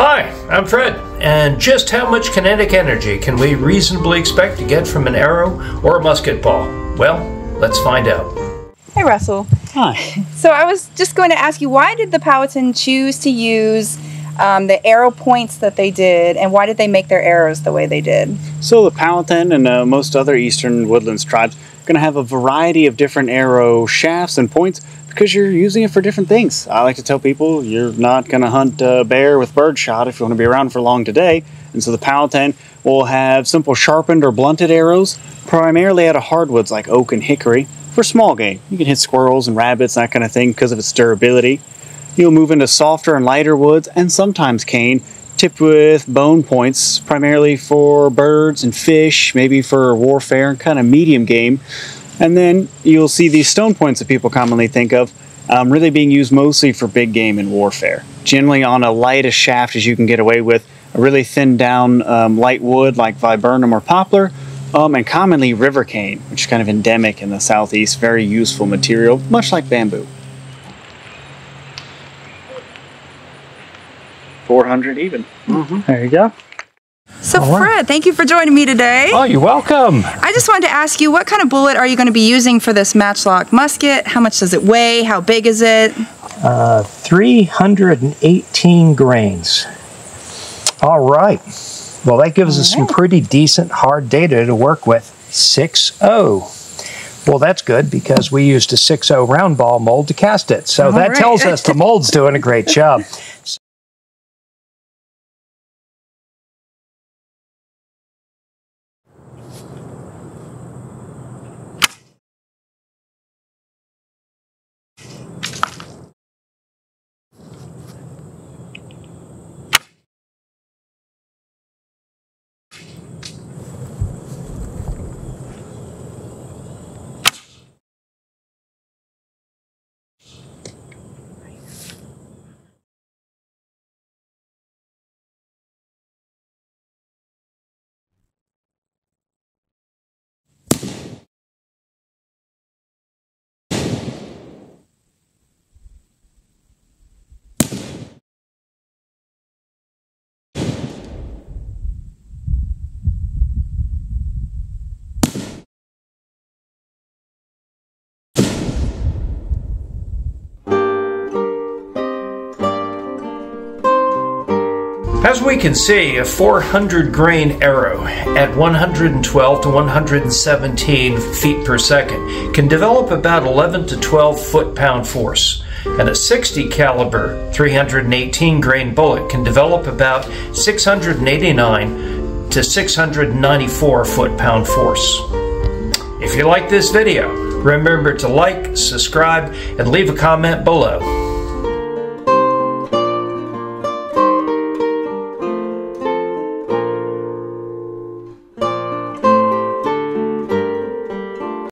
Hi, I'm Fred, and just how much kinetic energy can we reasonably expect to get from an arrow or a musket ball? Well, let's find out. Hi, Russell. Hi. So I was just going to ask you, why did the Powhatan choose to use the arrow points that they did, and why did they make their arrows the way they did? So the Powhatan and most other Eastern Woodlands tribes are going to have a variety of different arrow shafts and points, because you're using it for different things. I like to tell people you're not going to hunt a bear with birdshot if you want to be around for long today. And so the Powhatan will have simple sharpened or blunted arrows, primarily out of hardwoods like oak and hickory, for small game. You can hit squirrels and rabbits, that kind of thing, because of its durability. You'll move into softer and lighter woods, and sometimes cane, tipped with bone points, primarily for birds and fish, maybe for warfare and kind of medium game. And then you'll see these stone points that people commonly think of really being used mostly for big game and warfare. Generally on a lightest shaft as you can get away with, a really thinned down light wood like viburnum or poplar, and commonly river cane, which is kind of endemic in the southeast, very useful material, much like bamboo. 400 even. Mm-hmm. There you go. So Fred, thank you for joining me today. Oh, you're welcome. I just wanted to ask you, what kind of bullet are you going to be using for this matchlock musket? How much does it weigh? How big is it? 318 grains. All right. Well, that gives us some pretty decent hard data to work with. 6.0. Well, that's good, because we used a 6.0 round ball mold to cast it. So that tells us the mold's doing a great job. As we can see, a 400 grain arrow at 112 to 117 feet per second can develop about 11 to 12 foot-pound force, and a 60 caliber 318 grain bullet can develop about 689 to 694 foot-pound force. If you like this video, remember to like, subscribe, and leave a comment below.